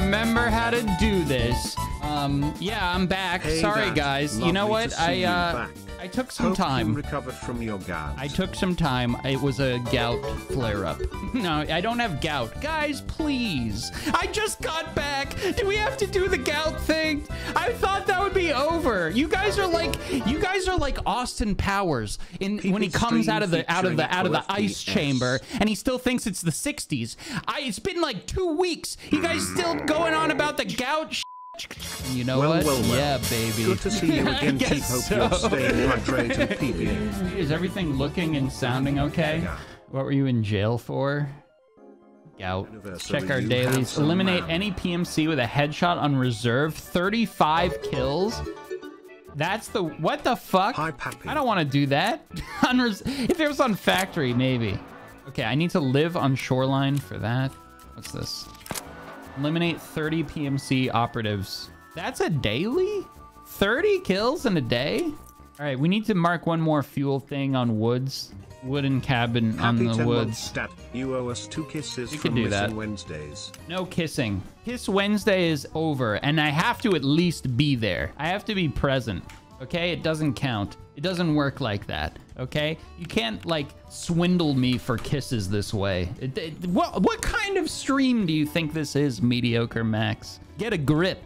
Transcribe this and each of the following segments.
remember how to do this. Yeah, I'm back. Hey, sorry, guys. You know what? I took some time. Recovered from your gout. I took some time. It was a gout flare-up. No, I don't have gout. Guys, please. I just got back. Do we have to do the gout thing? I thought that would be over. You guys are like Austin Powers when he comes out of the ice chamber and he still thinks it's the 60s. It's been like 2 weeks. You guys still going on about the gout shit? You know what? Well. Yeah, baby. Good to see you again. Keep hope you're staying hydrated, PB. Is everything looking and sounding okay? Yeah. What were you in jail for? Gout. Check our dailies. Eliminate any PMC with a headshot on reserve. 35 kills. That's the... What the fuck? Hi, Pappy. I don't want to do that. If it was on factory, maybe. Okay, I need to live on shoreline for that. What's this? Eliminate 30 PMC operatives. That's a daily? 30 kills in a day? All right, we need to mark one more fuel thing on woods. Wooden cabin on the woods. You owe us 2 kisses from Missing Wednesdays. No kissing. Kiss Wednesday is over, and I have to at least be there. I have to be present. Okay, it doesn't count. It doesn't work like that. Okay, you can't like swindle me for kisses this way. What kind of stream do you think this is, Mediocre Max? Get a grip.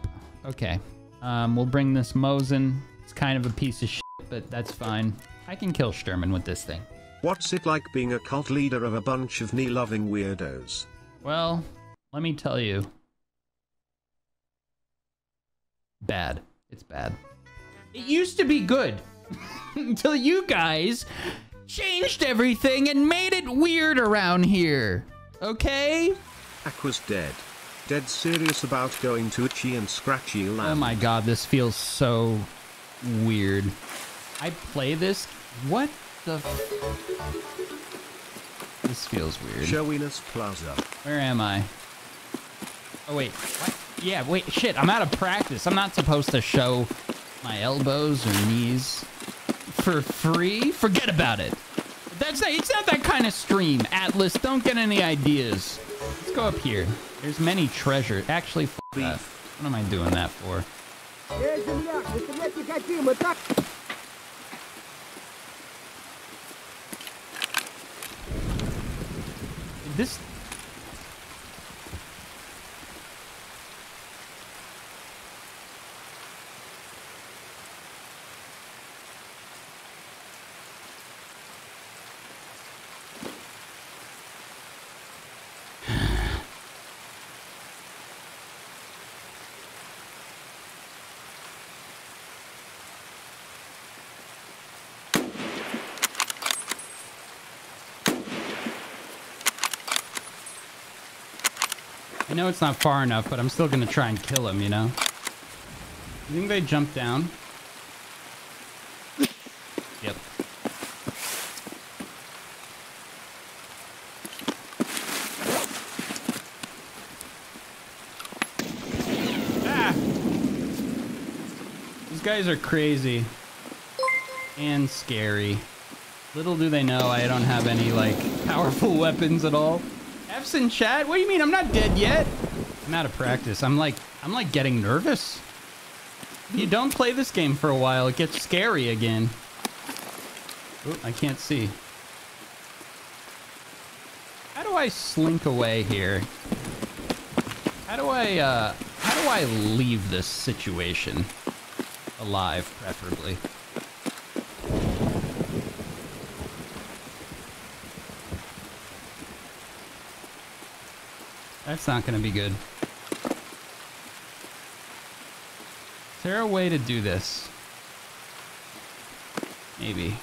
Okay, we'll bring this Mosin. It's kind of a piece of shit, but that's fine. I can kill Sturman with this thing. What's it like being a cult leader of a bunch of knee-loving weirdos? Well, let me tell you. Bad. It's bad. It used to be good. Until you guys changed everything and made it weird around here. Okay? Aqua's dead. Dead serious about going to itchy and scratchy land. Oh my god, this feels so weird. I play this. What the f... This feels weird. Showiness Plaza. Where am I? Oh wait. What? Yeah, wait, shit, I'm out of practice. I'm not supposed to show my elbows or knees. For free? Forget about it. It's not that kind of stream. Atlas, don't get any ideas. Let's go up here. There's many treasure. Actually, f that. What am I doing that for? This... I know it's not far enough, but I'm still gonna try and kill him, you know? You think they jump down? Yep. Ah! These guys are crazy. And scary. Little do they know I don't have any, like, powerful weapons at all. In chat, what do you mean I'm not dead yet? I'm out of practice. I'm like getting nervous. You don't play this game for a while, it gets scary again. Ooh, I can't see. How do I slink away here? How do I leave this situation alive, preferably? That's not gonna be good. Is there a way to do this? Maybe.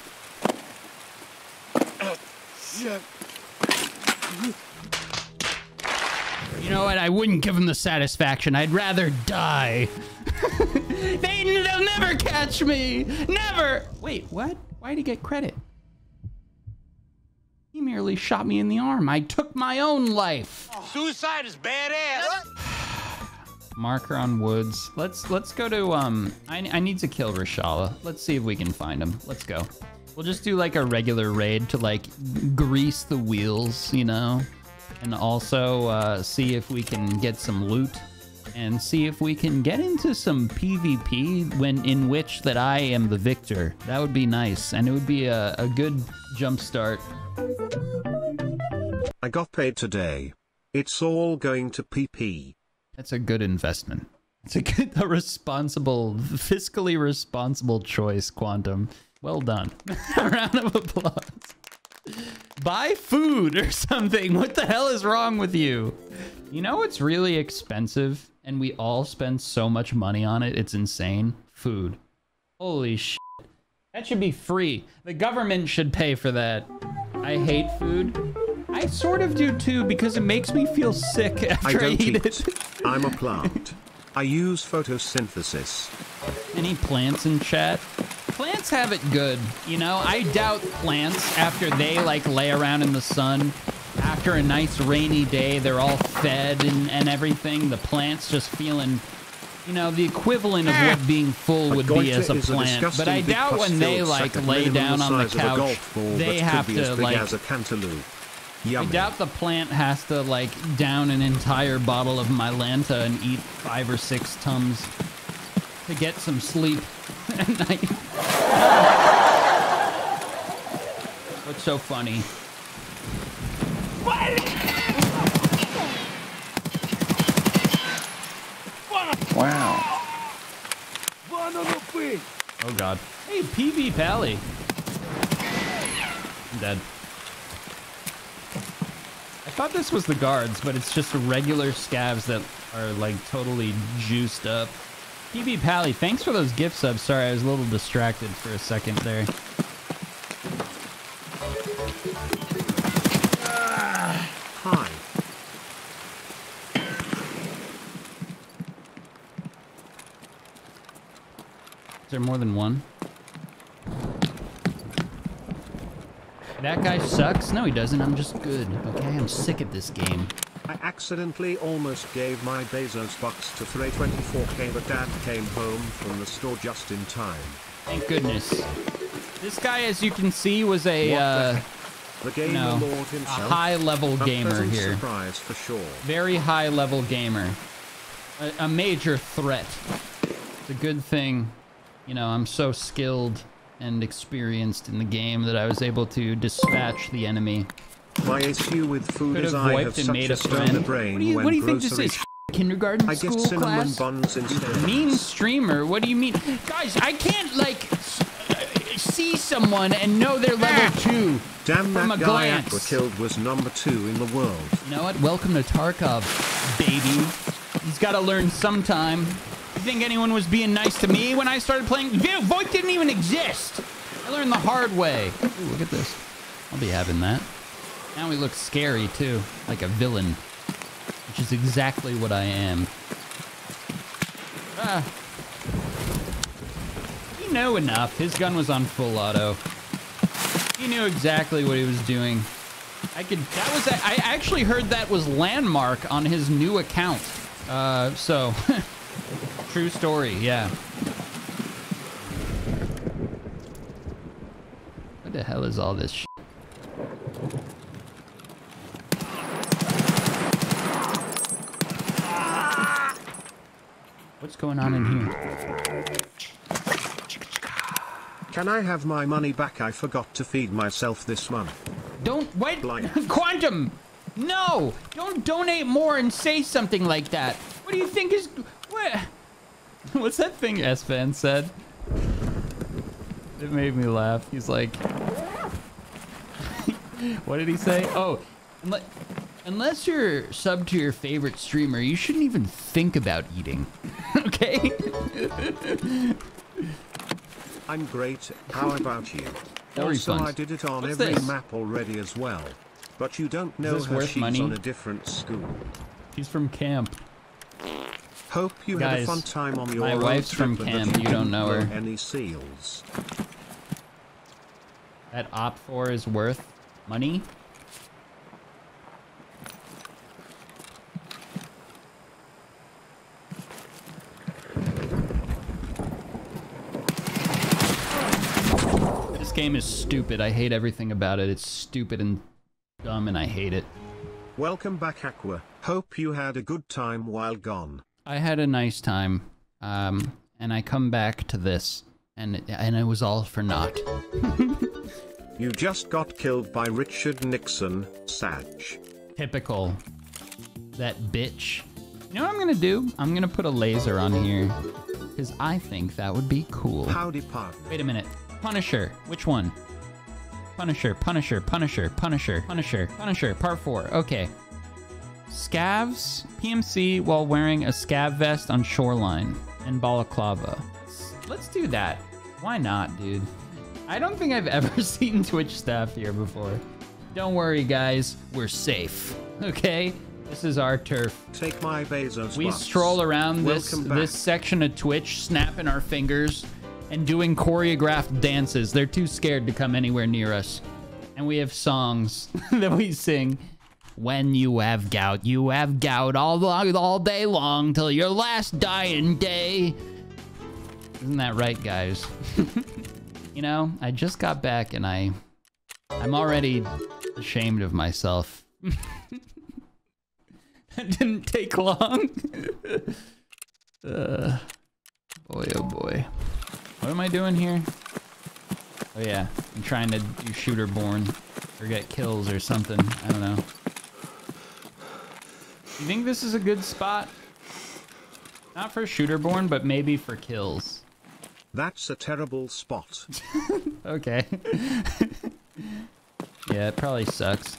You know what? I wouldn't give them the satisfaction. I'd rather die. They'll never catch me! Never! Wait, what? Why'd he get credit? He merely shot me in the arm. I took my own life. Suicide is badass. Marker on woods. Let's go to I need to kill Rashala. Let's see if we can find him. Let's go. We'll just do like a regular raid to like grease the wheels, you know, and also see if we can get some loot. and see if we can get into some PvP when in which that I am the victor. That would be nice, and it would be a good jump start. I got paid today. It's all going to PP. That's a good investment. It's a responsible, fiscally responsible choice, Quantum. Well done. A round of applause. Buy food or something. What the hell is wrong with you? You know, it's really expensive and we all spend so much money on it. It's insane. Food. Holy shit. That should be free. The government should pay for that. I hate food. I sort of do too, because it makes me feel sick after I eat it. I'm a plant. I use photosynthesis. Any plants in chat? Plants have it good, you know? I doubt plants, after they like lay around in the sun, after a nice rainy day, they're all fed and everything. The plant's just feeling, you know, the equivalent of what being full would be as a plant. But I doubt when they like lay down on the couch, they have to like... I doubt the plant has to like down an entire bottle of Mylanta and eat 5 or 6 Tums to get some sleep at night. What's so funny? Wow. Oh God. Hey, PV Pally. I'm dead. I thought this was the guards, but it's just regular scavs that are like totally juiced up. PB Pally, thanks for those gift subs. Sorry, I was a little distracted for a second there. Hi. Is there more than one? That guy sucks? No, he doesn't. I'm just good. Okay, I'm sick at this game. I accidentally almost gave my Bezos box to 324K, but Dad came home from the store just in time. Thank goodness. This guy, as you can see, was a, a high-level gamer here. Surprise for sure. Very high-level gamer. A major threat. It's a good thing. You know, I'm so skilled and experienced in the game that I was able to dispatch the enemy. My issue with food is I have such a stone brain. What do you think this is? Kindergarten school class? Mean streamer? What do you mean? Guys, I can't like see someone and know they're level 2 from a glance. Damn, that guy Aqua killed was number 2 in the world. You know what? Welcome to Tarkov, baby. He's got to learn sometime. You think anyone was being nice to me when I started playing? VoIP didn't even exist. I learned the hard way. Ooh, look at this. I'll be having that. Now we look scary too, like a villain, which is exactly what I am. Ah. You know enough. His gun was on full auto. He knew exactly what he was doing. I actually heard that was Landmark on his new account. So. True story, yeah. What the hell is all this shit? What's going on in here? Can I have my money back? I forgot to feed myself this month. Don't wait, Quantum! No! Don't donate more and say something like that. What do you think is... What? What's that thing S-Fan said? It made me laugh. He's like... What did he say? Oh, unless you're subbed to your favorite streamer, you shouldn't even think about eating. Okay? I'm great. How about you? Also, I did it on every map already as well. But you don't know her. She's on a different school. She's from camp. Hope you guys, had a fun time on your wife's from camp. You don't know her. Any seals? That op 4 is worth money. This game is stupid. I hate everything about it. It's stupid and dumb, and I hate it. Welcome back, Aqua. Hope you had a good time while gone. I had a nice time, and I come back to this, and it was all for naught. You just got killed by Richard Nixon, Satch. Typical. That bitch. You know what I'm gonna do? I'm gonna put a laser on here, because I think that would be cool. Howdy, partner. Wait a minute. Punisher. Which one? Punisher, Punisher, Punisher, Punisher, Punisher, Punisher, part 4. Okay. Scavs, PMC while wearing a scav vest on Shoreline and balaclava. Let's do that. Why not, dude? I don't think I've ever seen Twitch staff here before. Don't worry, guys. We're safe. Okay? This is our turf. Take my Bezos. We stroll around this section of Twitch, snapping our fingers and doing choreographed dances. They're too scared to come anywhere near us. And we have songs that we sing. When you have gout all day long till your last dying day. Isn't that right, guys? You know, I just got back and I'm already ashamed of myself. That didn't take long. Boy, oh boy. What am I doing here? Oh yeah, I'm trying to do shooter born or get kills or something. I don't know. You think this is a good spot? Not for Shooterborn, but maybe for kills. That's a terrible spot. Okay. Yeah, it probably sucks.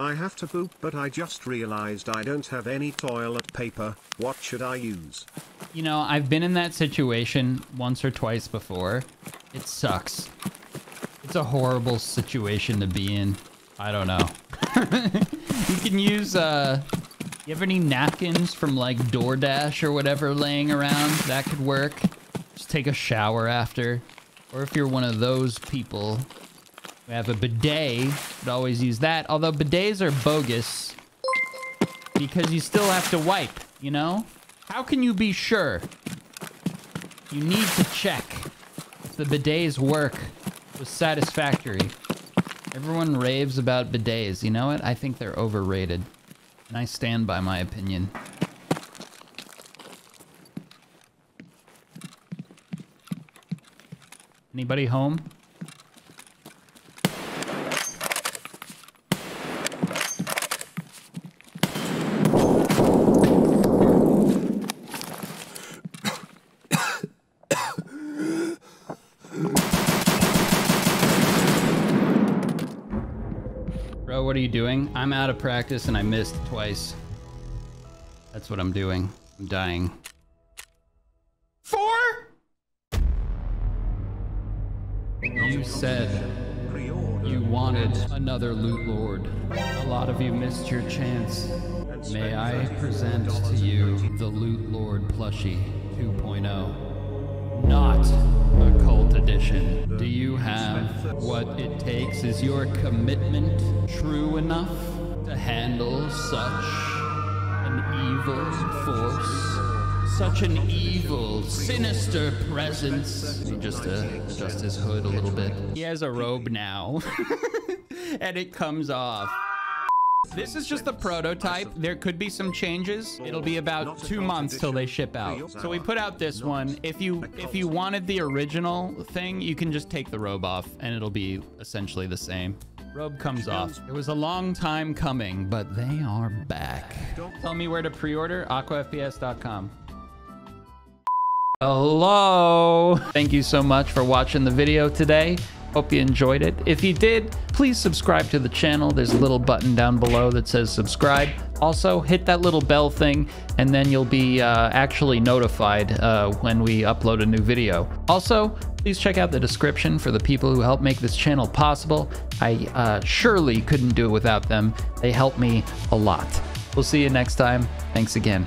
I have to poop, but I just realized I don't have any toilet paper. What should I use? You know, I've been in that situation once or twice before. It sucks. It's a horrible situation to be in. I don't know. You can use, you have any napkins from like DoorDash or whatever laying around? That could work. Just take a shower after. Or if you're one of those people who have a bidet, you could always use that. Although bidets are bogus because you still have to wipe, you know? How can you be sure? You need to check if the bidet's work was satisfactory. Everyone raves about bidets. You know what? I think they're overrated. And I stand by my opinion. Anybody home? What are you doing? I'm out of practice and I missed twice. That's what I'm doing. I'm dying. 4? You said you wanted another Loot Lord. A lot of you missed your chance. May I present to you the Loot Lord plushie 2.0. Not a cult edition. Do you have what it takes? Is your commitment true enough to handle such an evil force? Such an evil, sinister presence. Let me just adjust his hood a little bit. He has a robe now. And it comes off. This is just the prototype. There could be some changes. It'll be about 2 months till they ship out. So we put out this one. If you wanted the original thing, you can just take the robe off and it'll be essentially the same. Robe comes off. It was a long time coming, but they are back. Tell me where to pre-order. AquaFPS.com. Hello. Thank you so much for watching the video today. Hope you enjoyed it. If you did, please subscribe to the channel. There's a little button down below that says subscribe. Also, hit that little bell thing, and then you'll be actually notified when we upload a new video. Also, please check out the description for the people who help make this channel possible. I surely couldn't do it without them. They help me a lot. We'll see you next time. Thanks again.